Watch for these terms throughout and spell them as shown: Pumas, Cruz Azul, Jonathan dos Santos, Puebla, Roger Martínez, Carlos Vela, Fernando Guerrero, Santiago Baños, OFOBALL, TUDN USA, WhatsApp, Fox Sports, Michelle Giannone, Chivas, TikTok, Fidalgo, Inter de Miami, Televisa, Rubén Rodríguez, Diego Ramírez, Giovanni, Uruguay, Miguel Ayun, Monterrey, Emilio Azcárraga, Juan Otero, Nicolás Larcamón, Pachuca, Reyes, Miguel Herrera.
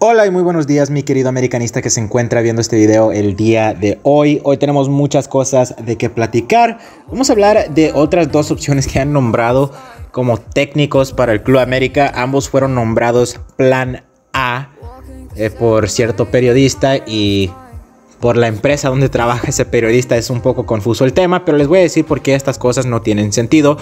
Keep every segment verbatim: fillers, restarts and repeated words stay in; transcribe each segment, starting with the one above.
Hola y muy buenos días, mi querido americanista que se encuentra viendo este video el día de hoy. Hoy tenemos muchas cosas de que platicar. Vamos a hablar de otras dos opciones que han nombrado como técnicos para el Club América. Ambos fueron nombrados Plan A eh, por cierto periodista y por la empresa donde trabaja ese periodista. Es un poco confuso el tema, pero les voy a decir por qué estas cosas no tienen sentido.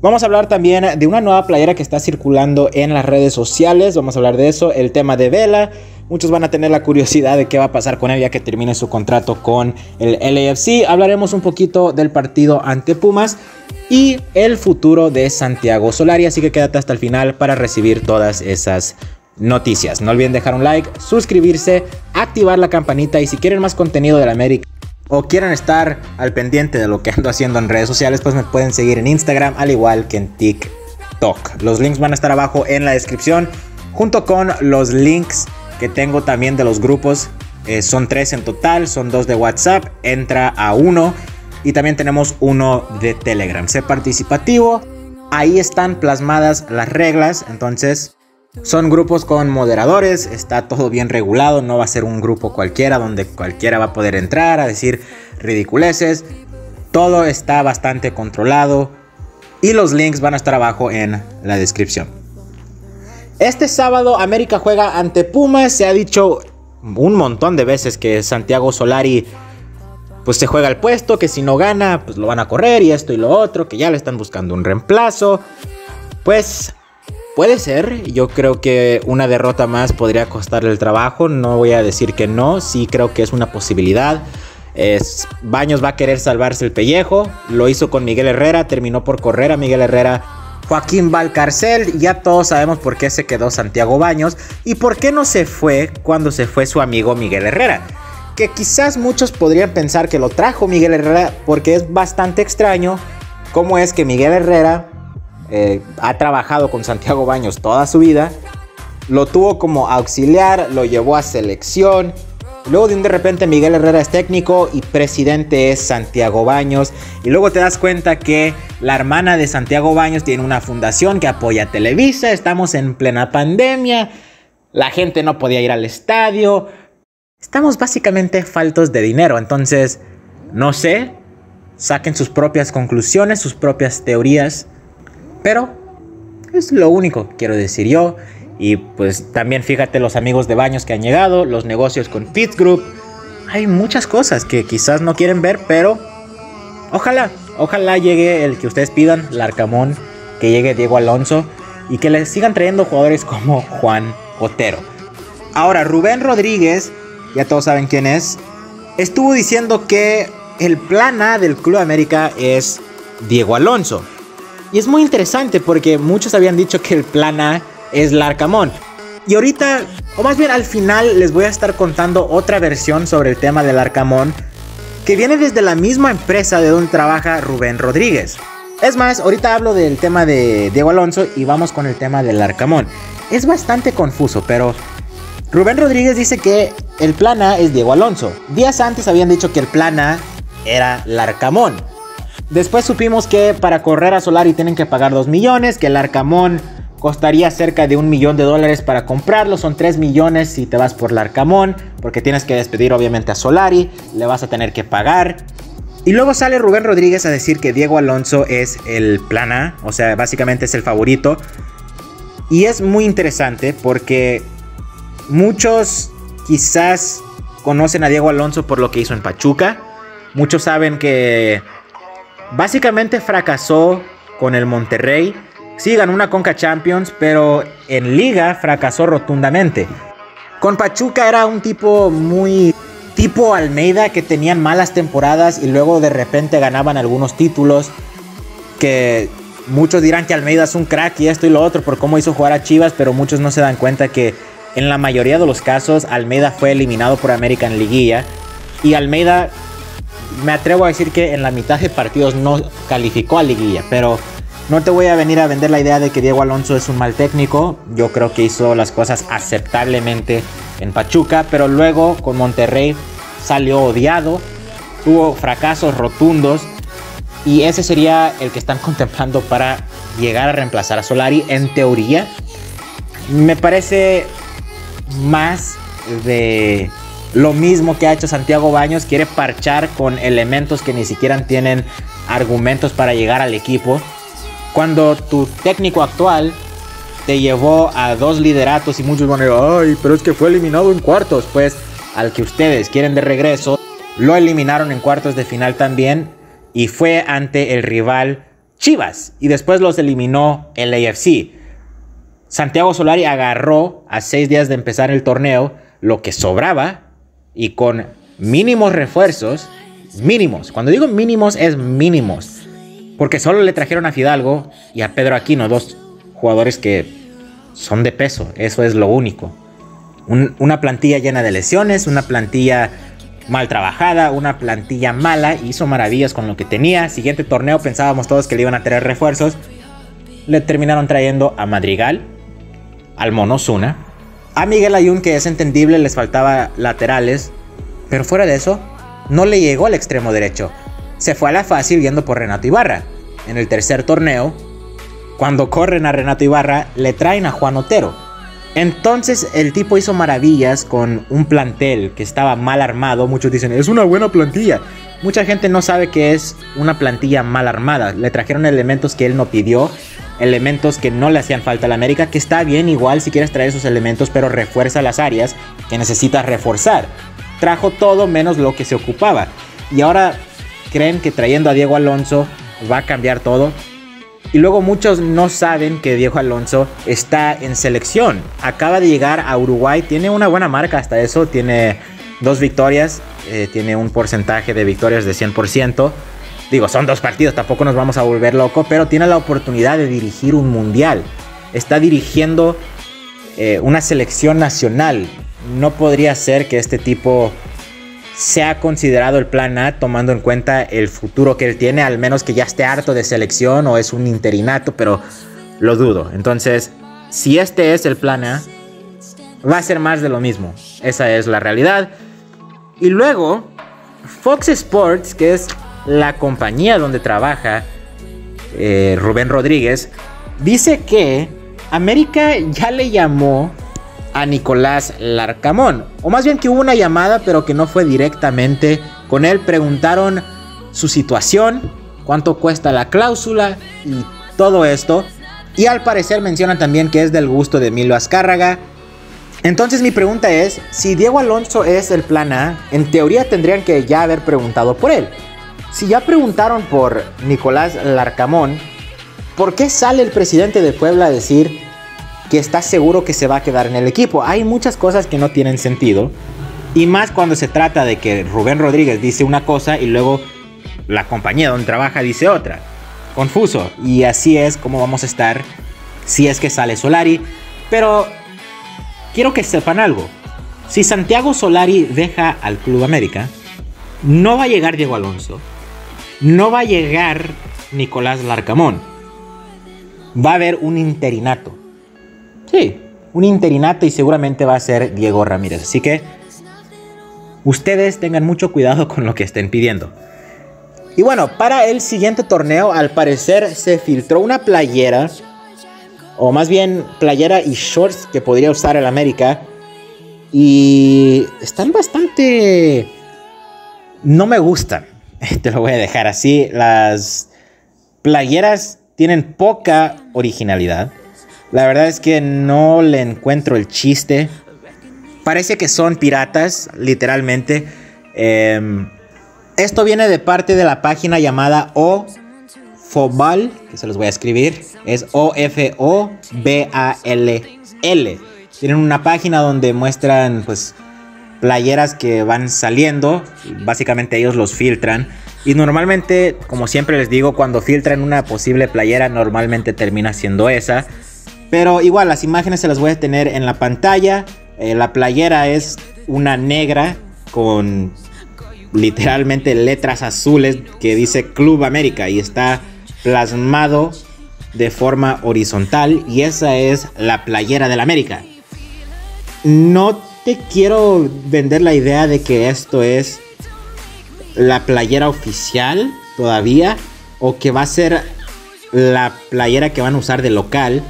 Vamos a hablar también de una nueva playera que está circulando en las redes sociales. Vamos a hablar de eso, el tema de Vela. Muchos van a tener la curiosidad de qué va a pasar con él ya que termine su contrato con el L A F C. Hablaremos un poquito del partido ante Pumas y el futuro de Santiago Solari. Así que quédate hasta el final para recibir todas esas noticias. No olviden dejar un like, suscribirse, activar la campanita, y si quieren más contenido del América o quieren estar al pendiente de lo que ando haciendo en redes sociales, pues me pueden seguir en Instagram al igual que en TikTok. Los links van a estar abajo en la descripción junto con los links que tengo también de los grupos. eh, son tres en total, son dos de WhatsApp, entra a uno, y también tenemos uno de Telegram. Sé participativo, ahí están plasmadas las reglas. Entonces son grupos con moderadores, está todo bien regulado, no va a ser un grupo cualquiera donde cualquiera va a poder entrar a decir ridiculeces. Todo está bastante controlado y los links van a estar abajo en la descripción. Este sábado América juega ante Pumas. Se ha dicho un montón de veces que Santiago Solari pues se juega el puesto, que si no gana pues lo van a correr y esto y lo otro, que ya le están buscando un reemplazo. Pues puede ser, yo creo que una derrota más podría costarle el trabajo, no voy a decir que no, sí creo que es una posibilidad. Es, Baños va a querer salvarse el pellejo, lo hizo con Miguel Herrera, terminó por correr a Miguel Herrera. Joaquín Valcarcel, ya todos sabemos por qué se quedó Santiago Baños y por qué no se fue cuando se fue su amigo Miguel Herrera. Que quizás muchos podrían pensar que lo trajo Miguel Herrera, porque es bastante extraño cómo es que Miguel Herrera Eh, ha trabajado con Santiago Baños toda su vida, lo tuvo como auxiliar, lo llevó a selección, luego de repente Miguel Herrera es técnico y presidente es Santiago Baños, y luego te das cuenta que la hermana de Santiago Baños tiene una fundación que apoya a Televisa. Estamos en plena pandemia, la gente no podía ir al estadio, estamos básicamente faltos de dinero. Entonces no sé, saquen sus propias conclusiones, sus propias teorías, pero es lo único que quiero decir yo. Y pues también fíjate los amigos de Baños que han llegado, los negocios con Fit Group. Hay muchas cosas que quizás no quieren ver, pero ojalá, ojalá llegue el que ustedes pidan, Larcamón, que llegue Diego Alonso y que les sigan trayendo jugadores como Juan Otero. Ahora, Rubén Rodríguez, ya todos saben quién es, estuvo diciendo que el plan A del Club América es Diego Alonso. Y es muy interesante porque muchos habían dicho que el plan A es Larcamón. Y ahorita, o más bien al final, les voy a estar contando otra versión sobre el tema de Larcamón, que viene desde la misma empresa de donde trabaja Rubén Rodríguez. Es más, ahorita hablo del tema de Diego Alonso y vamos con el tema de Larcamón. Es bastante confuso, pero Rubén Rodríguez dice que el plan A es Diego Alonso. Días antes habían dicho que el plan A era Larcamón. Después supimos que para correr a Solari tienen que pagar dos millones, que el Larcamón costaría cerca de un millón de dólares para comprarlo. Son tres millones si te vas por Larcamón, porque tienes que despedir obviamente a Solari, le vas a tener que pagar. Y luego sale Rubén Rodríguez a decir que Diego Alonso es el plan A, o sea, básicamente es el favorito. Y es muy interesante porque muchos quizás conocen a Diego Alonso por lo que hizo en Pachuca. Muchos saben que básicamente fracasó con el Monterrey. Sí, ganó una Conca Champions, pero en Liga fracasó rotundamente. Con Pachuca era un tipo muy tipo Almeida, que tenían malas temporadas y luego de repente ganaban algunos títulos, que muchos dirán que Almeida es un crack y esto y lo otro por cómo hizo jugar a Chivas, pero muchos no se dan cuenta que en la mayoría de los casos Almeida fue eliminado por América en liguilla, y Almeida, me atrevo a decir que en la mitad de partidos no calificó a liguilla. Pero no te voy a venir a vender la idea de que Diego Alonso es un mal técnico. Yo creo que hizo las cosas aceptablemente en Pachuca, pero luego con Monterrey salió odiado, tuvo fracasos rotundos. Y ese sería el que están contemplando para llegar a reemplazar a Solari, en teoría. Me parece más de lo mismo que ha hecho Santiago Baños. Quiere parchar con elementos que ni siquiera tienen argumentos para llegar al equipo. Cuando tu técnico actual te llevó a dos lideratos y muchos van a decir, ay, pero es que fue eliminado en cuartos. Pues al que ustedes quieren de regreso, lo eliminaron en cuartos de final también. Y fue ante el rival Chivas. Y después los eliminó el L A F C. Santiago Solari agarró a seis días de empezar el torneo lo que sobraba y con mínimos refuerzos, mínimos, cuando digo mínimos es mínimos, porque solo le trajeron a Fidalgo y a Pedro Aquino, dos jugadores que son de peso, eso es lo único. Un, una plantilla llena de lesiones, una plantilla mal trabajada, una plantilla mala, hizo maravillas con lo que tenía. Siguiente torneo pensábamos todos que le iban a traer refuerzos, le terminaron trayendo a Madrigal, al Monozuna, a Miguel Ayun, que es entendible, les faltaba laterales, pero fuera de eso, no le llegó al extremo derecho. Se fue a la fácil yendo por Renato Ibarra. En el tercer torneo, cuando corren a Renato Ibarra, le traen a Juan Otero. Entonces el tipo hizo maravillas con un plantel que estaba mal armado. Muchos dicen, es una buena plantilla. Mucha gente no sabe que es una plantilla mal armada. Le trajeron elementos que él no pidió, elementos que no le hacían falta a la América, que está bien igual si quieres traer esos elementos, pero refuerza las áreas que necesitas reforzar. Trajo todo menos lo que se ocupaba. Y ahora creen que trayendo a Diego Alonso va a cambiar todo. Y luego muchos no saben que Diego Alonso está en selección. Acaba de llegar a Uruguay, tiene una buena marca hasta eso, tiene dos victorias, eh, tiene un porcentaje de victorias de cien por ciento. Digo, son dos partidos, tampoco nos vamos a volver locos, pero tiene la oportunidad de dirigir un mundial. Está dirigiendo eh, una selección nacional. No podría ser que este tipo sea considerado el plan A, tomando en cuenta el futuro que él tiene, al menos que ya esté harto de selección o es un interinato, pero lo dudo. Entonces, si este es el plan A, va a ser más de lo mismo. Esa es la realidad. Y luego, Fox Sports, que es la compañía donde trabaja eh, Rubén Rodríguez, dice que América ya le llamó a Nicolás Larcamón, o más bien que hubo una llamada pero que no fue directamente con él. Preguntaron su situación, cuánto cuesta la cláusula y todo esto, y al parecer mencionan también que es del gusto de Emilio Azcárraga. Entonces mi pregunta es, si Diego Alonso es el plan A, en teoría tendrían que ya haber preguntado por él. Si ya preguntaron por Nicolás Larcamón, ¿por qué sale el presidente de Puebla a decir que está seguro que se va a quedar en el equipo? Hay muchas cosas que no tienen sentido, y más cuando se trata de que Rubén Rodríguez dice una cosa y luego la compañía donde trabaja dice otra. Confuso. Y así es como vamos a estar si es que sale Solari. Pero quiero que sepan algo. Si Santiago Solari deja al Club América, no va a llegar Diego Alonso, no va a llegar Nicolás Larcamón. Va a haber un interinato. Sí, un interinato, y seguramente va a ser Diego Ramírez. Así que ustedes tengan mucho cuidado con lo que estén pidiendo. Y bueno, para el siguiente torneo, al parecer se filtró una playera, o más bien playera y shorts que podría usar el América. Y están bastante... no me gustan. Te lo voy a dejar así. Las playeras tienen poca originalidad. La verdad es que no le encuentro el chiste. Parece que son piratas, literalmente. Eh, esto viene de parte de la página llamada O F O B A L L, que se los voy a escribir. Es O F O B A L L. Tienen una página donde muestran, pues, playeras que van saliendo. Básicamente ellos los filtran. Y normalmente, como siempre les digo, cuando filtran una posible playera, normalmente termina siendo esa. Pero igual, las imágenes se las voy a tener en la pantalla. Eh, la playera es una negra con literalmente letras azules que dice Club América. Y está plasmado de forma horizontal. Y esa es la playera del América. No te quiero vender la idea de que esto es la playera oficial todavía, o que va a ser la playera que van a usar de local.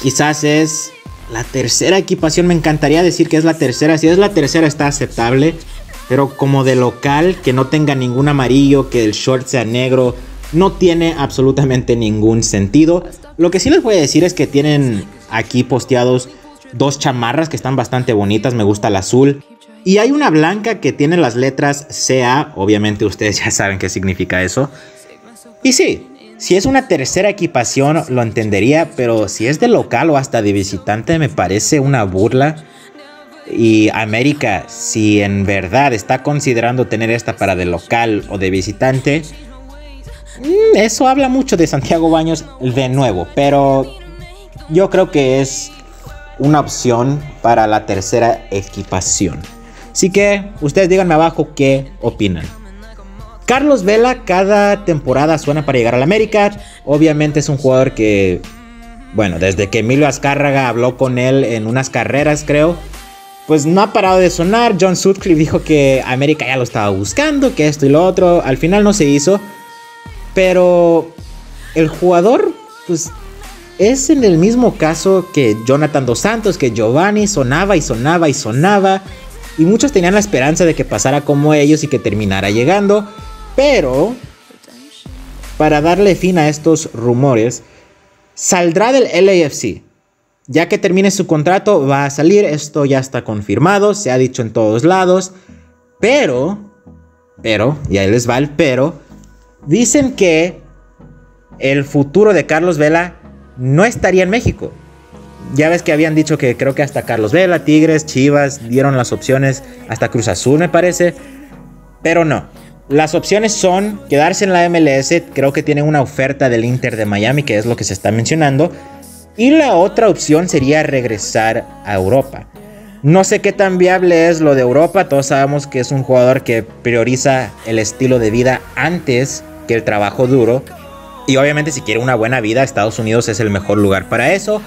Quizás es la tercera equipación, me encantaría decir que es la tercera. Si es la tercera está aceptable, pero como de local, que no tenga ningún amarillo, que el short sea negro, no tiene absolutamente ningún sentido. Lo que sí les voy a decir es que tienen aquí posteados dos chamarras que están bastante bonitas, me gusta el azul. Y hay una blanca que tiene las letras C A, obviamente ustedes ya saben qué significa eso. Y sí, si es una tercera equipación lo entendería, pero si es de local o hasta de visitante me parece una burla. Y América, si en verdad está considerando tener esta para de local o de visitante, eso habla mucho de Santiago Baños de nuevo, pero yo creo que es una opción para la tercera equipación. Así que ustedes díganme abajo qué opinan. Carlos Vela cada temporada suena para llegar al América. Obviamente es un jugador que, bueno, desde que Emilio Azcárraga habló con él en unas carreras, creo, pues no ha parado de sonar. John Sutcliffe dijo que América ya lo estaba buscando, que esto y lo otro. Al final no se hizo, pero el jugador pues es en el mismo caso que Jonathan Dos Santos, que Giovanni, sonaba y sonaba y sonaba. Y muchos tenían la esperanza de que pasara como ellos y que terminara llegando. Pero, para darle fin a estos rumores, saldrá del L A F C. Ya que termine su contrato, va a salir. Esto ya está confirmado, se ha dicho en todos lados. Pero, pero, y ahí les va el pero, dicen que el futuro de Carlos Vela no estaría en México. Ya ves que habían dicho que creo que hasta Carlos Vela, Tigres, Chivas, dieron las opciones, hasta Cruz Azul me parece, pero no. Las opciones son quedarse en la M L S, creo que tienen una oferta del Inter de Miami, que es lo que se está mencionando, y la otra opción sería regresar a Europa. No sé qué tan viable es lo de Europa, todos sabemos que es un jugador que prioriza el estilo de vida antes que el trabajo duro. Y obviamente si quiere una buena vida, Estados Unidos es el mejor lugar para eso.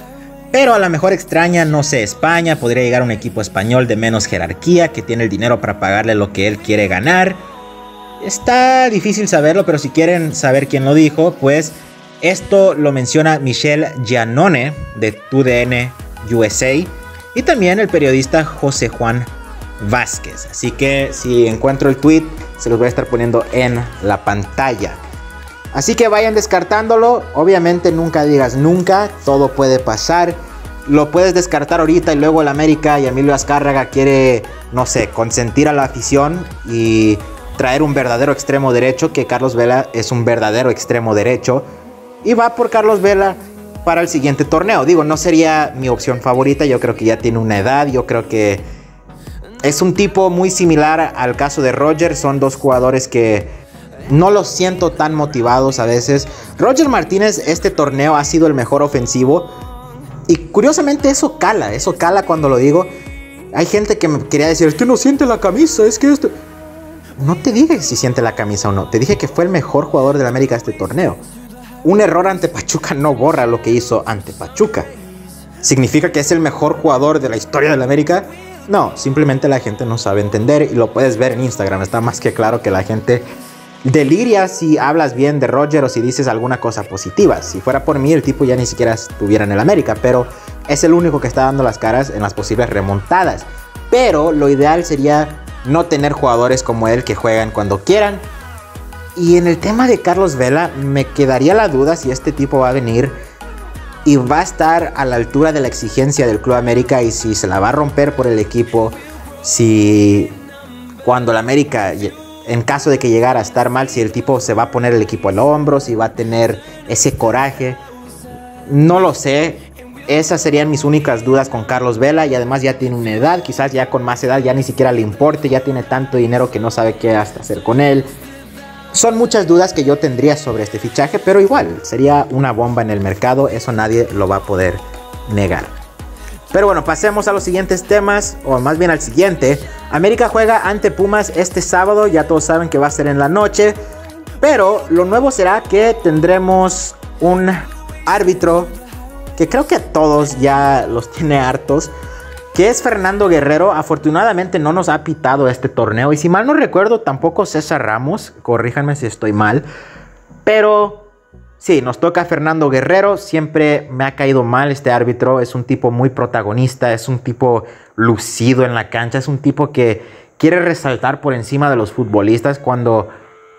Pero a lo mejor extraña, no sé, España. Podría llegar a un equipo español de menos jerarquía, que tiene el dinero para pagarle lo que él quiere ganar. Está difícil saberlo, pero si quieren saber quién lo dijo, pues esto lo menciona Michelle Giannone de T U D N U S A. Y también el periodista José Juan Vázquez. Así que si encuentro el tweet, se los voy a estar poniendo en la pantalla. Así que vayan descartándolo. Obviamente nunca digas nunca, todo puede pasar. Lo puedes descartar ahorita y luego el América y Emilio Azcárraga quiere, no sé, consentir a la afición y traer un verdadero extremo derecho, que Carlos Vela es un verdadero extremo derecho. Y va por Carlos Vela para el siguiente torneo. Digo, no sería mi opción favorita, yo creo que ya tiene una edad, yo creo que es un tipo muy similar al caso de Roger. Son dos jugadores que no los siento tan motivados a veces. Roger Martínez este torneo ha sido el mejor ofensivo. Y curiosamente eso cala, eso cala cuando lo digo. Hay gente que me quería decir, es que no siente la camisa, es que esto... No te dije si siente la camisa o no, te dije que fue el mejor jugador de la América este torneo. Un error ante Pachuca no borra lo que hizo ante Pachuca. ¿Significa que es el mejor jugador de la historia de la América? No, simplemente la gente no sabe entender y lo puedes ver en Instagram. Está más que claro que la gente deliria si hablas bien de Roger o si dices alguna cosa positiva. Si fuera por mí, el tipo ya ni siquiera estuviera en el América, pero es el único que está dando las caras en las posibles remontadas. Pero lo ideal sería no tener jugadores como él que juegan cuando quieran. Y en el tema de Carlos Vela, me quedaría la duda si este tipo va a venir y va a estar a la altura de la exigencia del Club América y si se la va a romper por el equipo, si cuando el América... En caso de que llegara a estar mal, si el tipo se va a poner el equipo al hombro, si va a tener ese coraje, no lo sé. Esas serían mis únicas dudas con Carlos Vela. Y además ya tiene una edad, quizás ya con más edad ya ni siquiera le importe, ya tiene tanto dinero que no sabe qué hasta hacer con él. Son muchas dudas que yo tendría sobre este fichaje, pero igual, sería una bomba en el mercado, eso nadie lo va a poder negar. Pero bueno, pasemos a los siguientes temas, o más bien al siguiente. América juega ante Pumas este sábado, ya todos saben que va a ser en la noche. Pero lo nuevo será que tendremos un árbitro que creo que a todos ya los tiene hartos, que es Fernando Guerrero. Afortunadamente no nos ha pitado este torneo y si mal no recuerdo tampoco César Ramos, corríjanme si estoy mal. Pero Sí, nos toca Fernando Guerrero. Siempre me ha caído mal este árbitro. Es un tipo muy protagonista, es un tipo lucido en la cancha, es un tipo que quiere resaltar por encima de los futbolistas cuando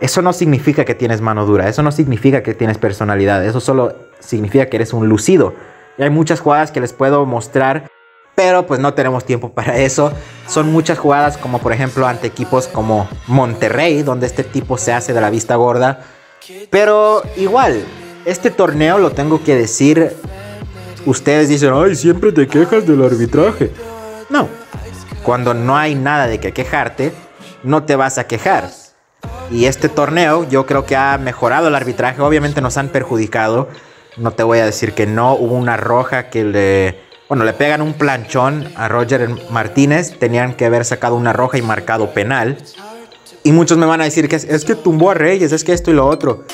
eso no significa que tienes mano dura, eso no significa que tienes personalidad, eso solo significa que eres un lucido. Y hay muchas jugadas que les puedo mostrar, pero pues no tenemos tiempo para eso. Son muchas jugadas, como por ejemplo ante equipos como Monterrey, donde este tipo se hace de la vista gorda. Pero igual, este torneo, lo tengo que decir, ustedes dicen, ay, siempre te quejas del arbitraje. No, cuando no hay nada de que quejarte, no te vas a quejar. Y este torneo yo creo que ha mejorado el arbitraje. Obviamente nos han perjudicado, no te voy a decir que no. Hubo una roja que le... Bueno, le pegan un planchón a Roger Martínez. Tenían que haber sacado una roja y marcado penal. Y muchos me van a decir que es, es que tumbó a Reyes, es que esto y lo otro.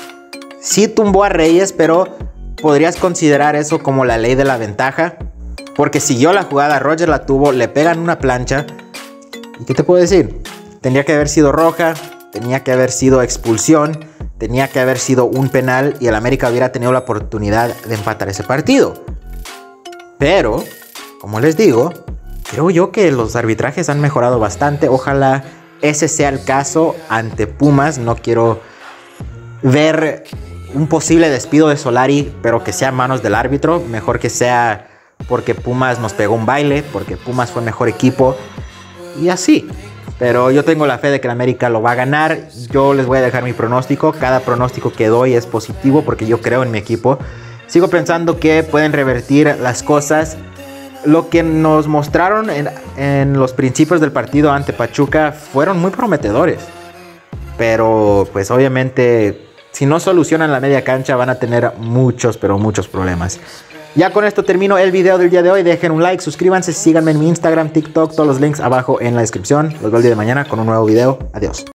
Sí tumbó a Reyes, pero podrías considerar eso como la ley de la ventaja. Porque siguió la jugada, Roger la tuvo, le pegan una plancha. ¿Y qué te puedo decir? Tendría que haber sido roja, tenía que haber sido expulsión, tenía que haber sido un penal y el América hubiera tenido la oportunidad de empatar ese partido. Pero, como les digo, creo yo que los arbitrajes han mejorado bastante. Ojalá ese sea el caso ante Pumas. No quiero ver un posible despido de Solari, pero que sea a manos del árbitro. Mejor que sea porque Pumas nos pegó un baile, porque Pumas fue mejor equipo y así. Pero yo tengo la fe de que el América lo va a ganar. Yo les voy a dejar mi pronóstico. Cada pronóstico que doy es positivo porque yo creo en mi equipo. Sigo pensando que pueden revertir las cosas. Lo que nos mostraron en, en los principios del partido ante Pachuca fueron muy prometedores. Pero pues obviamente si no solucionan la media cancha van a tener muchos, pero muchos problemas. Ya con esto termino el video del día de hoy. Dejen un like, suscríbanse, síganme en mi Instagram, TikTok, todos los links abajo en la descripción. Los veo el día de mañana con un nuevo video. Adiós.